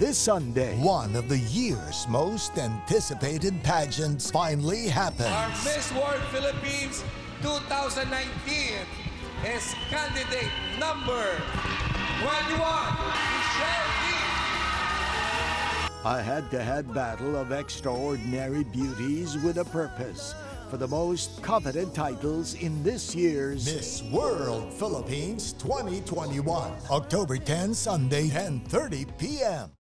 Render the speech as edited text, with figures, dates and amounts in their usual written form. this Sunday. One of the year's most anticipated pageants finally happens. Our Miss World Philippines 2019 is candidate number 21. A head-to-head battle of extraordinary beauties with a purpose for the most coveted titles in this year's Miss World Philippines 2021. October 10, Sunday, 10:30 p.m.